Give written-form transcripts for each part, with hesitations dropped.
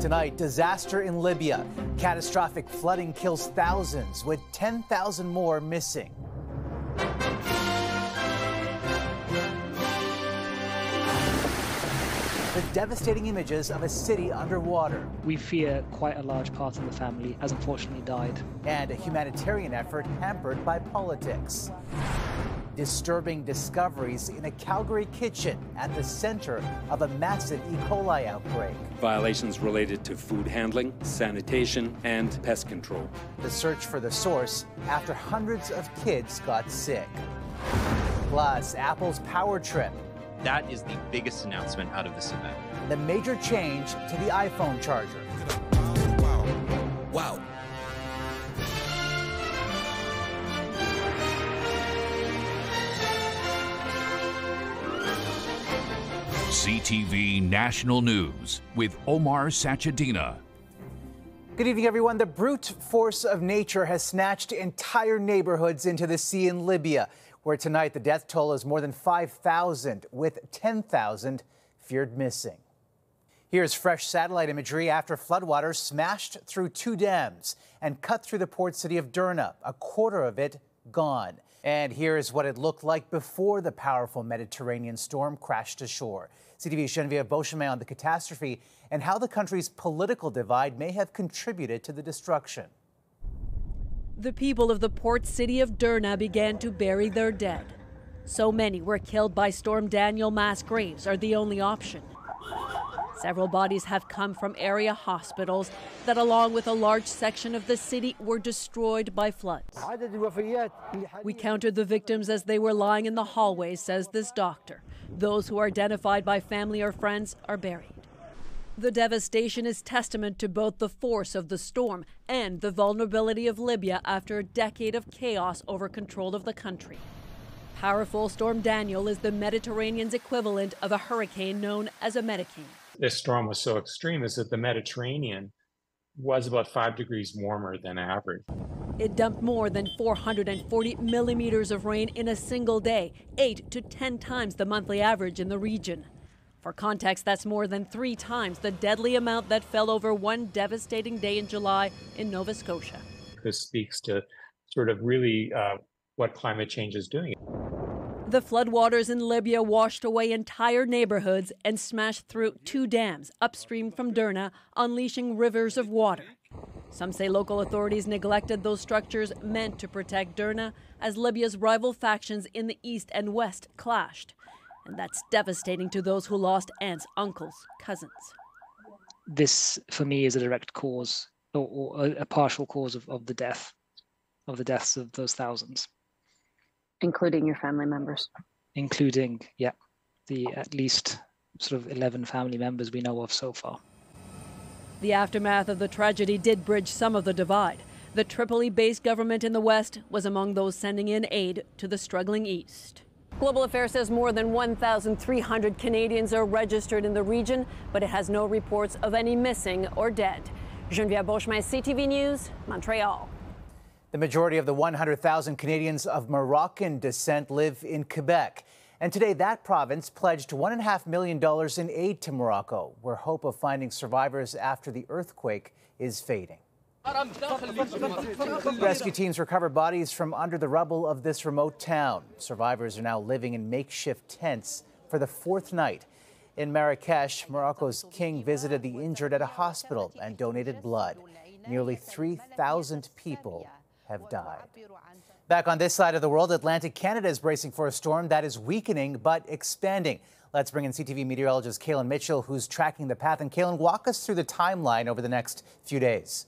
Tonight, disaster in Libya. Catastrophic flooding kills thousands, with 10,000 more missing. The devastating images of a city underwater. We fear quite a large part of the family has unfortunately died. And a humanitarian effort hampered by politics. Disturbing discoveries in a Calgary kitchen at the center of a massive E. coli outbreak. Violations related to food handling, sanitation, and pest control. The search for the source after hundreds of kids got sick. Plus, Apple's power trip. That is the biggest announcement out of this event. The major change to the iPhone charger. Wow. CTV National News with Omar Sachedina. Good evening, everyone. The brute force of nature has snatched entire neighborhoods into the sea in Libya, where tonight the death toll is more than 5,000, with 10,000 feared missing. Here's fresh satellite imagery after floodwaters smashed through two dams and cut through the port city of Derna, a quarter of it gone. And here is what it looked like before the powerful Mediterranean storm crashed ashore. CTV's Genenevieve Beauchemin on the catastrophe and how the country's political divide may have contributed to the destruction. The people of the port city of Derna began to bury their dead. So many were killed by Storm Daniel, mass graves are the only option. Several bodies have come from area hospitals that, along with a large section of the city, were destroyed by floods. We counted the victims as they were lying in the hallway, says this doctor. Those who are identified by family or friends are buried. The devastation is testament to both the force of the storm and the vulnerability of Libya after a decade of chaos over control of the country. Powerful Storm Daniel is the Mediterranean's equivalent of a hurricane known as a Medicane. This storm was so extreme is that the Mediterranean was about 5 degrees warmer than average. It dumped more than 440 millimeters of rain in a single day, 8 to 10 times the monthly average in the region. For context, that's more than 3 times the deadly amount that fell over one devastating day in July in Nova Scotia. This speaks to sort of really what climate change is doing. The floodwaters in Libya washed away entire neighborhoods and smashed through two dams upstream from Derna, unleashing rivers of water. Some say local authorities neglected those structures meant to protect Derna as Libya's rival factions in the east and west clashed. And that's devastating to those who lost aunts, uncles, cousins. This, for me, is a direct cause or a partial cause of the deaths of those thousands. Including your family members? Including, yeah, the at least sort of 11 family members we know of so far. The aftermath of the tragedy did bridge some of the divide. The Tripoli-based government in the West was among those sending in aid to the struggling East. Global Affairs says more than 1,300 Canadians are registered in the region, but it has no reports of any missing or dead. Genevieve Beauchemin, CTV News, Montreal. The majority of the 100,000 Canadians of Moroccan descent live in Quebec. And today that province pledged $1.5 million in aid to Morocco, where hope of finding survivors after the earthquake is fading. Rescue teams recover bodies from under the rubble of this remote town. Survivors are now living in makeshift tents for the 4th night. In Marrakesh, Morocco's king visited the injured at a hospital and donated blood. Nearly 3,000 people have died. Back on this side of the world, Atlantic Canada is bracing for a storm that is weakening but expanding. Let's bring in CTV meteorologist Kaylin Mitchell, who's tracking the path. And Kaylin, walk us through the timeline over the next few days.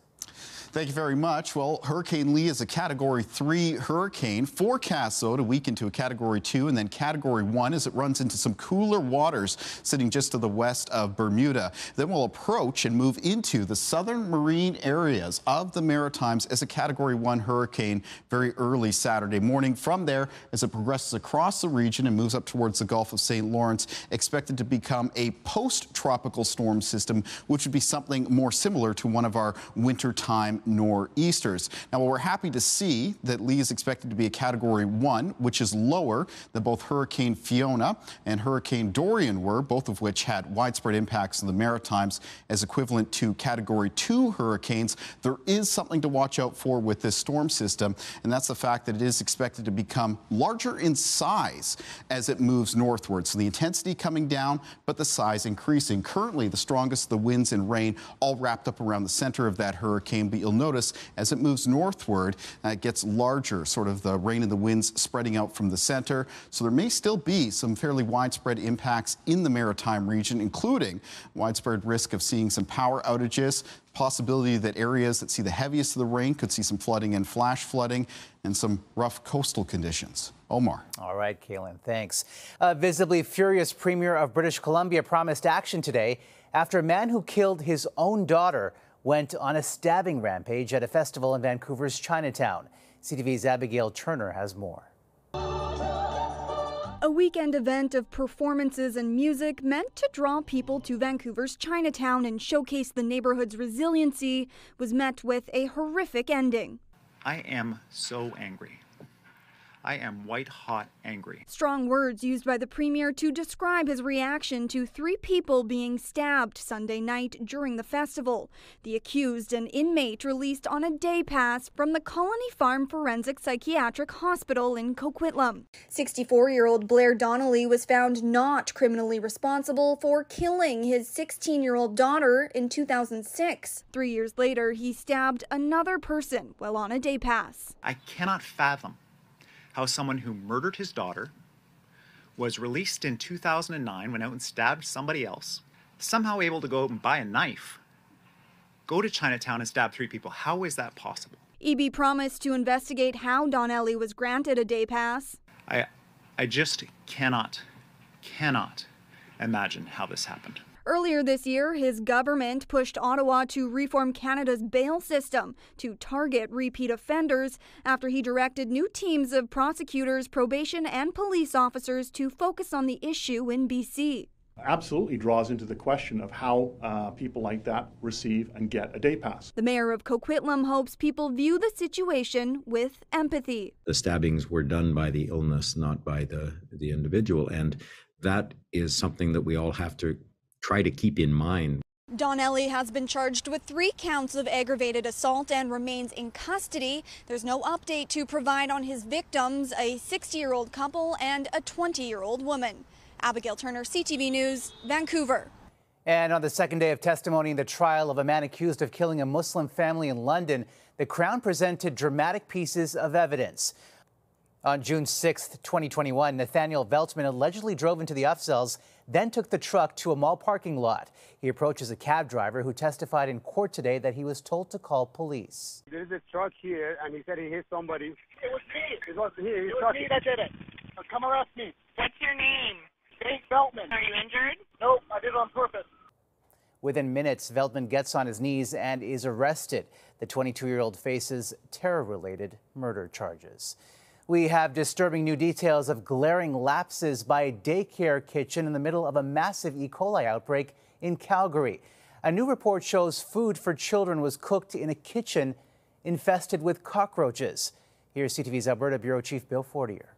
Thank you very much. Well, Hurricane Lee is a Category 3 hurricane. Forecast, though, to weaken to a Category 2 and then Category 1 as it runs into some cooler waters sitting just to the west of Bermuda. Then we'll approach and move into the southern marine areas of the Maritimes as a Category 1 hurricane very early Saturday morning. From there, as it progresses across the region and moves up towards the Gulf of St. Lawrence, expected to become a post-tropical storm system, which would be something more similar to one of our winter wintertime nor'easters. Now, while we're happy to see that Lee is expected to be a Category 1, which is lower than both Hurricane Fiona and Hurricane Dorian were, both of which had widespread impacts in the Maritimes as equivalent to Category 2 hurricanes, there is something to watch out for with this storm system, and that's the fact that it is expected to become larger in size as it moves northward. So the intensity coming down, but the size increasing. Currently, the strongest of the winds and rain all wrapped up around the center of that hurricane, but you'll notice as it moves northward, it gets larger, sort of the rain and the winds spreading out from the center. So there may still be some fairly widespread impacts in the Maritime region, including widespread risk of seeing some power outages, possibility that areas that see the heaviest of the rain could see some flooding and flash flooding, and some rough coastal conditions. Omar. All right, Kaylin, thanks. A visibly furious premier of British Columbia promised action today after a man who killed his own daughter went on a stabbing rampage at a festival in Vancouver's Chinatown. CTV's Abigail Turner has more. A weekend event of performances and music meant to draw people to Vancouver's Chinatown and showcase the neighborhood's resiliency was met with a horrific ending. I am so angry. I am white-hot angry. Strong words used by the premier to describe his reaction to three people being stabbed Sunday night during the festival. The accused, an inmate released on a day pass from the Colony Farm Forensic Psychiatric Hospital in Coquitlam. 64-year-old Blair Donnelly was found not criminally responsible for killing his 16-year-old daughter in 2006. 3 years later, he stabbed another person while on a day pass. I cannot fathom how someone who murdered his daughter, was released in 2009, went out and stabbed somebody else, somehow able to go out and buy a knife, go to Chinatown and stab three people. How is that possible? EB promised to investigate how Donnelly was granted a day pass. I just cannot imagine how this happened. Earlier this year, his government pushed Ottawa to reform Canada's bail system to target repeat offenders after he directed new teams of prosecutors, probation and police officers to focus on the issue in BC. Absolutely draws into the question of how people like that receive and get a day pass. The mayor of Coquitlam hopes people view the situation with empathy. The stabbings were done by the illness, not by the individual, and that is something that we all have to try to keep in mind. Donnelly has been charged with 3 counts of aggravated assault and remains in custody. There's no update to provide on his victims, a 60-year-old couple and a 20-year-old woman. Abigail Turner, CTV News, Vancouver. And on the second day of testimony in the trial of a man accused of killing a Muslim family in London, the Crown presented dramatic pieces of evidence. On June 6, 2021, Nathaniel Veltman allegedly drove into the Ufsells, then took the truck to a mall parking lot. He approaches a cab driver who testified in court today that he was told to call police. There is a truck here, and he said he hit somebody. It was me. It was me. It was me that did it. Come arrest me. What's your name? Dave Veltman. Are you injured? No, I did it on purpose. Within minutes, Veltman gets on his knees and is arrested. The 22-year-old faces terror-related murder charges. We have disturbing new details of glaring lapses by a daycare kitchen in the middle of a massive E. coli outbreak in Calgary. A new report shows food for children was cooked in a kitchen infested with cockroaches. Here's CTV's Alberta Bureau Chief Bill Fortier.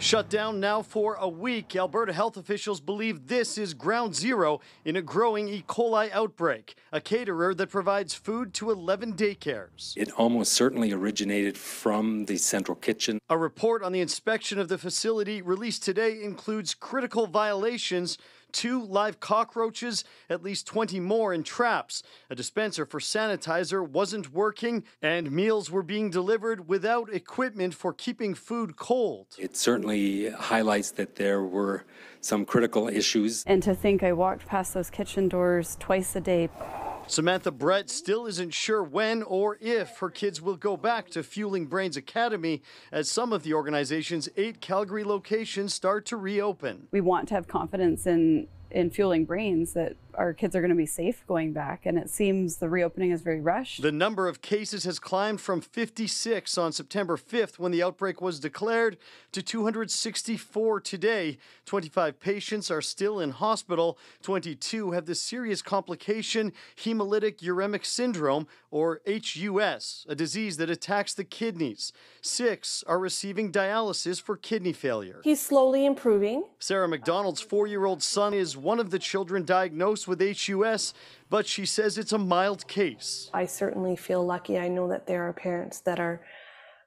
Shut down now for a week, Alberta health officials believe this is ground zero in a growing E. coli outbreak, a caterer that provides food to 11 daycares. It almost certainly originated from the central kitchen. A report on the inspection of the facility released today includes critical violations, 2 live cockroaches, at least 20 more in traps. A dispenser for sanitizer wasn't working, and meals were being delivered without equipment for keeping food cold. It certainly highlights that there were some critical issues. And to think I walked past those kitchen doors twice a day. Samantha Brett still isn't sure when or if her kids will go back to Fueling Brains Academy as some of the organization's 8 Calgary locations start to reopen. We want to have confidence in Fueling Brains that our kids are going to be safe going back, and it seems the reopening is very rushed. The number of cases has climbed from 56 on September 5th when the outbreak was declared to 264 today. 25 patients are still in hospital. 22 have the serious complication hemolytic uremic syndrome, or HUS, a disease that attacks the kidneys. 6 are receiving dialysis for kidney failure. He's slowly improving. Sarah McDonald's 4-year-old son is one of the children diagnosed with HUS, but she says it's a mild case. I certainly feel lucky. I know that there are parents that are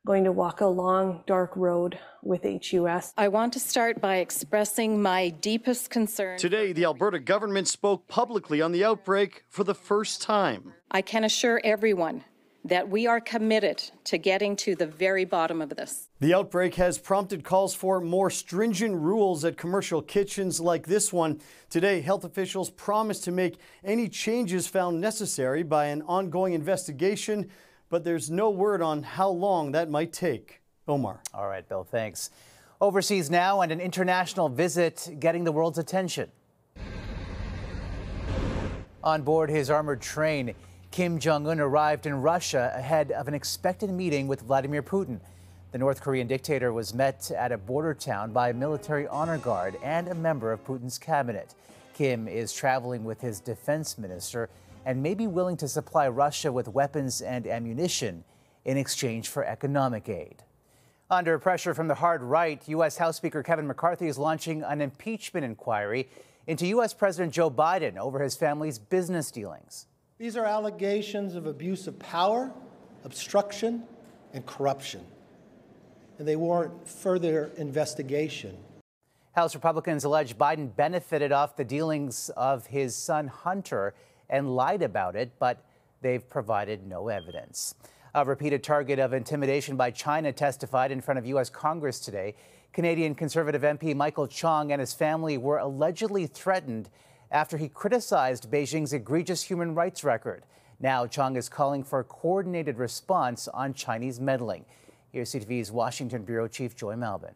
going to walk a long, dark road with HUS. I want to start by expressing my deepest concern. Today, the Alberta government spoke publicly on the outbreak for the first time. I can assure everyone that we are committed to getting to the very bottom of this. The outbreak has prompted calls for more stringent rules at commercial kitchens like this one. Today, health officials promised to make any changes found necessary by an ongoing investigation, but there's no word on how long that might take. Omar. All right, Bill, thanks. Overseas now, and an international visit getting the world's attention. On board his armored train, Kim Jong-un arrived in Russia ahead of an expected meeting with Vladimir Putin. The North Korean dictator was met at a border town by a military honor guard and a member of Putin's cabinet. Kim is traveling with his defense minister and may be willing to supply Russia with weapons and ammunition in exchange for economic aid. Under pressure from the hard right, U.S. House Speaker Kevin McCarthy is launching an impeachment inquiry into U.S. President Joe Biden over his family's business dealings. These are allegations of abuse of power, obstruction, and corruption, and they warrant further investigation. House Republicans allege Biden benefited off the dealings of his son Hunter and lied about it, but they've provided no evidence. A repeated target of intimidation by China testified in front of U.S. Congress today. Canadian Conservative MP Michael Chong and his family were allegedly threatened after he criticized Beijing's egregious human rights record. Now Chong is calling for a coordinated response on Chinese meddling. Here's CTV's Washington Bureau Chief Joy Malvin.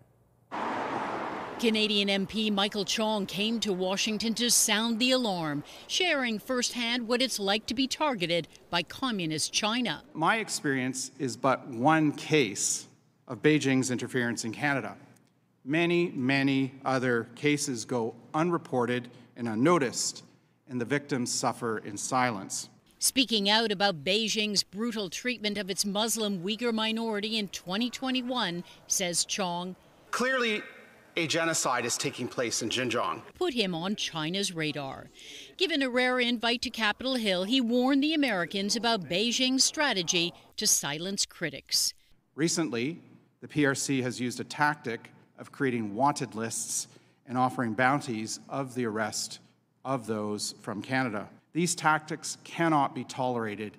Canadian MP Michael Chong came to Washington to sound the alarm, sharing firsthand what it's like to be targeted by communist China. My experience is but one case of Beijing's interference in Canada. Many, many other cases go unreported and unnoticed, and the victims suffer in silence. Speaking out about Beijing's brutal treatment of its Muslim Uyghur minority in 2021, says Chong, clearly a genocide is taking place in Xinjiang. Put him on China's radar. Given a rare invite to Capitol Hill, he warned the Americans about Beijing's strategy to silence critics. Recently, the PRC has used a tactic of creating wanted lists and offering bounties of the arrest of those from Canada. These tactics cannot be tolerated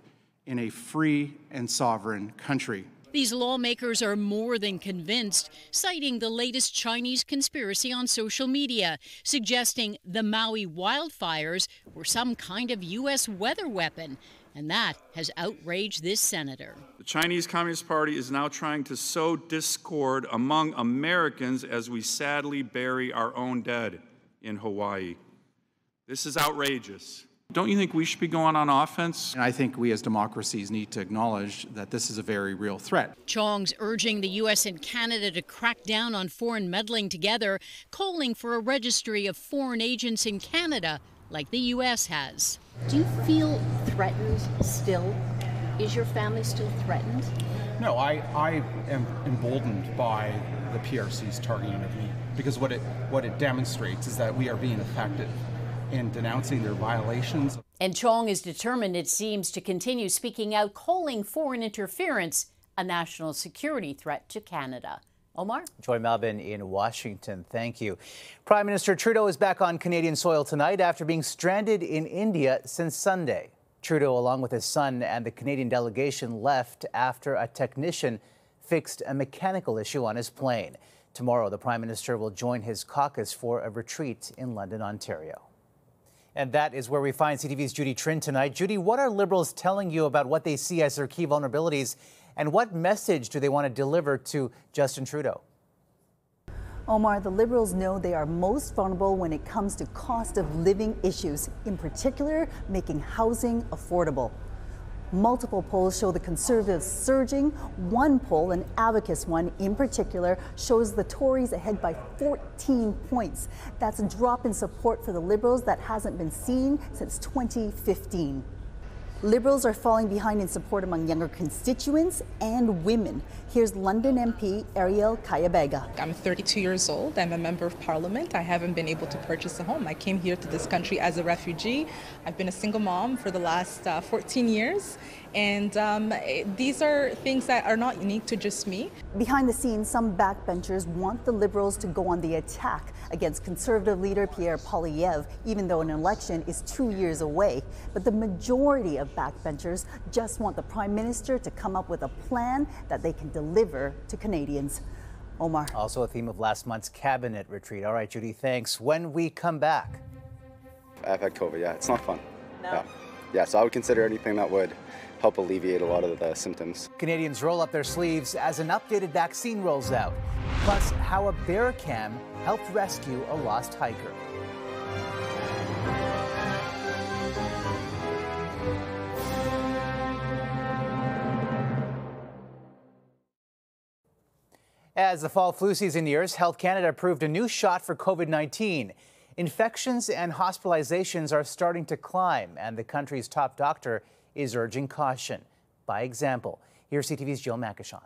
in a free and sovereign country. These lawmakers are more than convinced, citing the latest Chinese conspiracy on social media, suggesting the Maui wildfires were some kind of U.S. weather weapon, and that has outraged this senator. The Chinese Communist Party is now trying to sow discord among Americans as we sadly bury our own dead in Hawaii. This is outrageous. Don't you think we should be going on offense? And I think we as democracies need to acknowledge that this is a very real threat. Chong's urging the U.S. and Canada to crack down on foreign meddling together, calling for a registry of foreign agents in Canada like the U.S. has. Do you feel threatened still? Is your family still threatened? No, I am emboldened by the PRC's targeting of me, because what it demonstrates is that we are being effective in denouncing their violations. And Chong is determined, it seems, to continue speaking out, calling foreign interference a national security threat to Canada. Omar? Joy Malvin in Washington, thank you. Prime Minister Trudeau is back on Canadian soil tonight after being stranded in India since Sunday. Trudeau, along with his son and the Canadian delegation, left after a technician fixed a mechanical issue on his plane. Tomorrow, the Prime Minister will join his caucus for a retreat in London, Ontario. And that is where we find CTV's Judy Trin tonight. Judy, what are Liberals telling you about what they see as their key vulnerabilities, and what message do they want to deliver to Justin Trudeau? Omar, the Liberals know they are most vulnerable when it comes to cost of living issues, in particular making housing affordable. Multiple polls show the Conservatives surging. One poll, an Abacus one in particular, shows the Tories ahead by 14 points. That's a drop in support for the Liberals that hasn't been seen since 2015. Liberals are falling behind in support among younger constituents and women. Here's London MP Ariel Kayabega. I'm 32 years old. I'm a member of parliament. I haven't been able to purchase a home. I came here to this country as a refugee. I've been a single mom for the last 14 years. And these are things that are not unique to just me. Behind the scenes, some backbenchers want the Liberals to go on the attack against Conservative leader Pierre Poilievre, even though an election is 2 years away. But the majority of backbenchers just want the Prime Minister to come up with a plan that they can deliver to Canadians. Omar. Also a theme of last month's cabinet retreat. All right, Judy, thanks. When we come back. I've had COVID, yeah. It's not fun. No. Yeah, so I would consider anything that would help alleviate a lot of the symptoms. Canadians roll up their sleeves as an updated vaccine rolls out. Plus, how a bear cam helped rescue a lost hiker. As the fall flu season nears, Health Canada approved a new shot for COVID-19. Infections and hospitalizations are starting to climb, and the country's top doctor is urging caution. By example, here's CTV's Jill McEachon.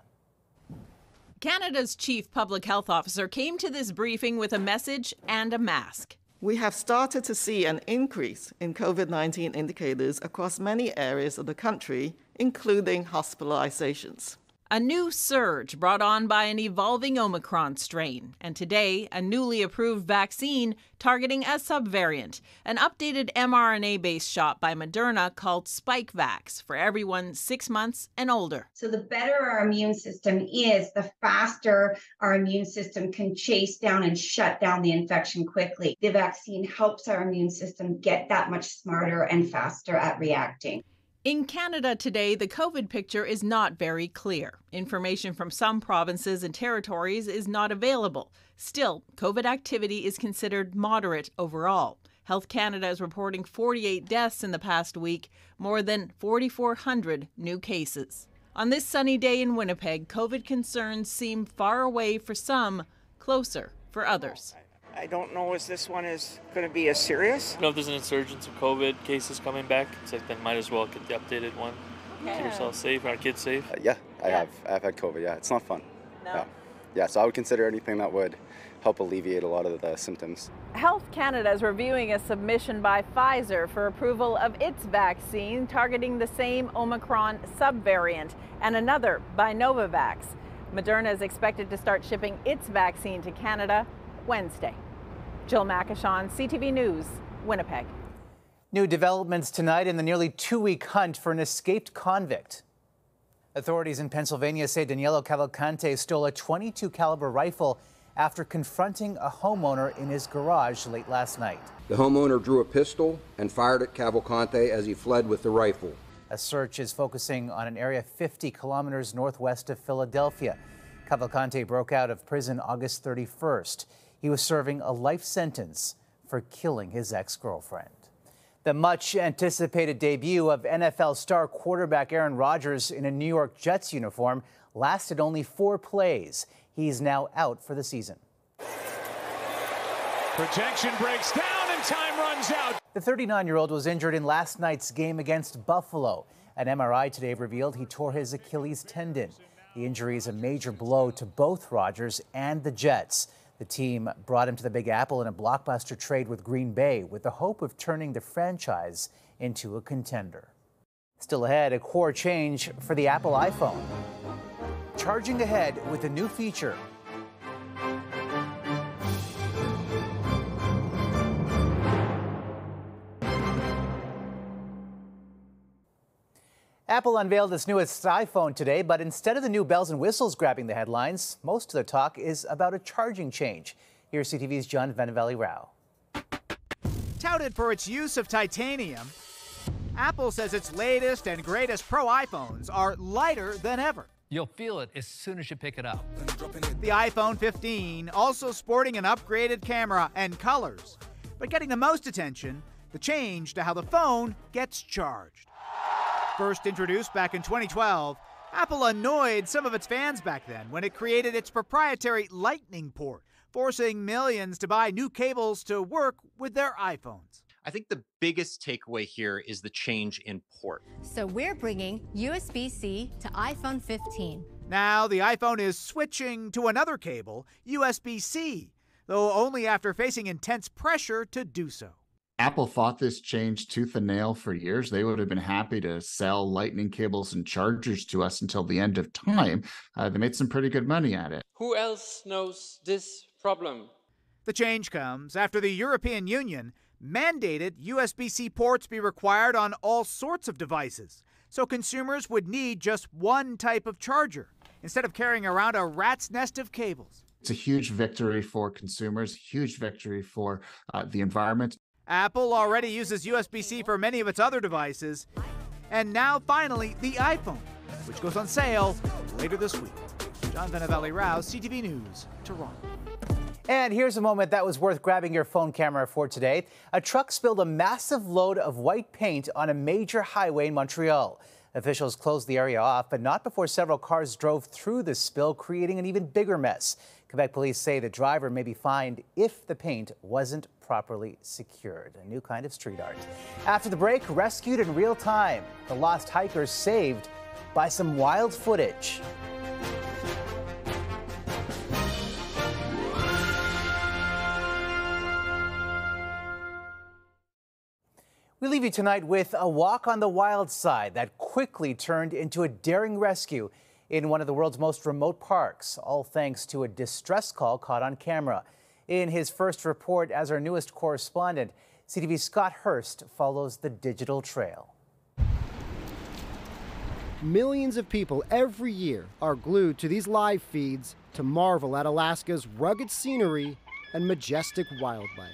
Canada's chief public health officer came to this briefing with a message and a mask. We have started to see an increase in COVID-19 indicators across many areas of the country, including hospitalizations. A new surge brought on by an evolving Omicron strain. And today, a newly approved vaccine targeting a subvariant, an updated mRNA-based shot by Moderna called SpikeVax for everyone 6 months and older. So the better our immune system is, the faster our immune system can chase down and shut down the infection quickly. The vaccine helps our immune system get that much smarter and faster at reacting. In Canada today, the COVID picture is not very clear. Information from some provinces and territories is not available. Still, COVID activity is considered moderate overall. Health Canada is reporting 48 deaths in the past week, more than 4,400 new cases. On this sunny day in Winnipeg, COVID concerns seem far away for some, closer for others. I don't know if this one is going to be as serious. You know, if there's an insurgence of COVID cases coming back, it's like, then might as well get the updated one. Yeah. Keep yourself safe, our kids safe. I've had COVID, yeah. It's not fun. No. Yeah, so I would consider anything that would help alleviate a lot of the symptoms. Health Canada is reviewing a submission by Pfizer for approval of its vaccine targeting the same Omicron subvariant, and another by Novavax. Moderna is expected to start shipping its vaccine to Canada Wednesday. Jill McEachon, CTV News, Winnipeg. New developments tonight in the nearly two-week hunt for an escaped convict. Authorities in Pennsylvania say Daniello Cavalcante stole a .22 caliber rifle after confronting a homeowner in his garage late last night. The homeowner drew a pistol and fired at Cavalcante as he fled with the rifle. A search is focusing on an area 50 kilometers northwest of Philadelphia. Cavalcante broke out of prison August 31st. He was serving a life sentence for killing his ex-girlfriend. The much-anticipated debut of NFL star quarterback Aaron Rodgers in a New York Jets uniform lasted only 4 plays. He's now out for the season. Protection breaks down and time runs out. The 39-year-old was injured in last night's game against Buffalo. An MRI today revealed he tore his Achilles tendon. The injury is a major blow to both Rodgers and the Jets. The team brought him to the Big Apple in a blockbuster trade with Green Bay with the hope of turning the franchise into a contender. Still ahead, a core change for the Apple iPhone. Charging ahead with a new feature. Apple unveiled its newest iPhone today, but instead of the new bells and whistles grabbing the headlines, most of the talk is about a charging change. Here's CTV's John Venavelli-Rao. Touted for its use of titanium, Apple says its latest and greatest Pro iPhones are lighter than ever. You'll feel it as soon as you pick it up. The iPhone 15 also sporting an upgraded camera and colors, but getting the most attention, the change to how the phone gets charged. First introduced back in 2012, Apple annoyed some of its fans back then when it created its proprietary Lightning port, forcing millions to buy new cables to work with their iPhones. I think the biggest takeaway here is the change in port. So we're bringing USB-C to iPhone 15. Now the iPhone is switching to another cable, USB-C, though only after facing intense pressure to do so. Apple fought this change tooth and nail for years. They would have been happy to sell Lightning cables and chargers to us until the end of time. They made some pretty good money at it. Who else knows this problem? The change comes after the European Union mandated USB-C ports be required on all sorts of devices, so consumers would need just one type of charger instead of carrying around a rat's nest of cables. It's a huge victory for consumers, huge victory for the environment. Apple already uses USB-C for many of its other devices. And now, finally, the iPhone, which goes on sale later this week. John Venavelli-Rao, CTV News, Toronto. And here's a moment that was worth grabbing your phone camera for today. A truck spilled a massive load of white paint on a major highway in Montreal. Officials closed the area off, but not before several cars drove through the spill, creating an even bigger mess. Quebec police say the driver may be fined if the paint wasn't properly secured. A new kind of street art. After the break, rescued in real time. The lost hiker saved by some wild footage. We leave you tonight with a walk on the wild side that quickly turned into a daring rescue in one of the world's most remote parks, all thanks to a distress call caught on camera. In his first report as our newest correspondent, CTV's Scott Hurst follows the digital trail. Millions of people every year are glued to these live feeds to marvel at Alaska's rugged scenery and majestic wildlife.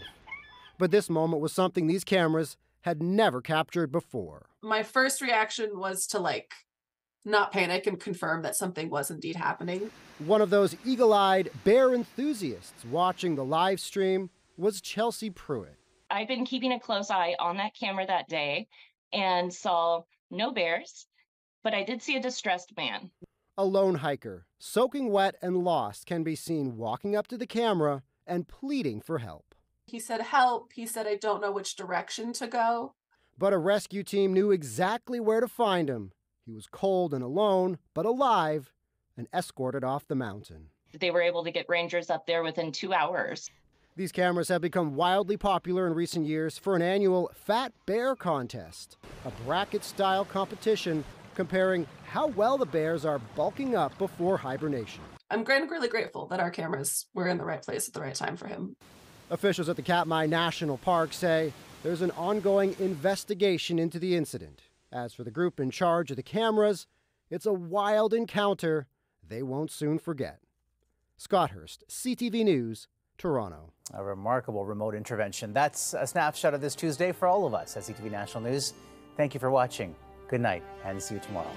But this moment was something these cameras had never captured before. My first reaction was to not panic and confirm that something was indeed happening. One of those eagle-eyed bear enthusiasts watching the live stream was Chelsea Pruitt. I've been keeping a close eye on that camera that day and saw no bears, but I did see a distressed man. A lone hiker, soaking wet and lost, can be seen walking up to the camera and pleading for help. He said, help. He said, I don't know which direction to go. But a rescue team knew exactly where to find him. He was cold and alone, but alive, and escorted off the mountain. They were able to get rangers up there within 2 hours. These cameras have become wildly popular in recent years for an annual Fat Bear Contest, a bracket-style competition comparing how well the bears are bulking up before hibernation. I'm really grateful that our cameras were in the right place at the right time for him. Officials at the Katmai National Park say there's an ongoing investigation into the incident. As for the group in charge of the cameras, it's a wild encounter they won't soon forget. Scott Hurst, CTV News, Toronto. A remarkable remote intervention. That's a snapshot of this Tuesday for all of us at CTV National News. Thank you for watching. Good night and see you tomorrow.